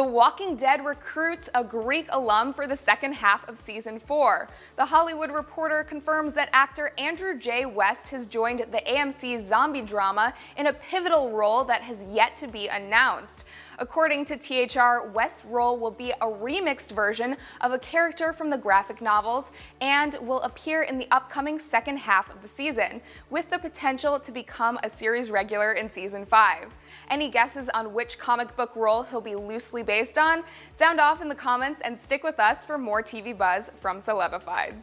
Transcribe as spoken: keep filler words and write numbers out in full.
The Walking Dead recruits a Greek alum for the second half of season four. The Hollywood Reporter confirms that actor Andrew J. West has joined the A M C zombie drama in a pivotal role that has yet to be announced. According to T H R, West's role will be a remixed version of a character from the graphic novels and will appear in the upcoming second half of the season, with the potential to become a series regular in season five. Any guesses on which comic book role he'll be loosely based on? Sound off in the comments and stick with us for more T V buzz from Celebified.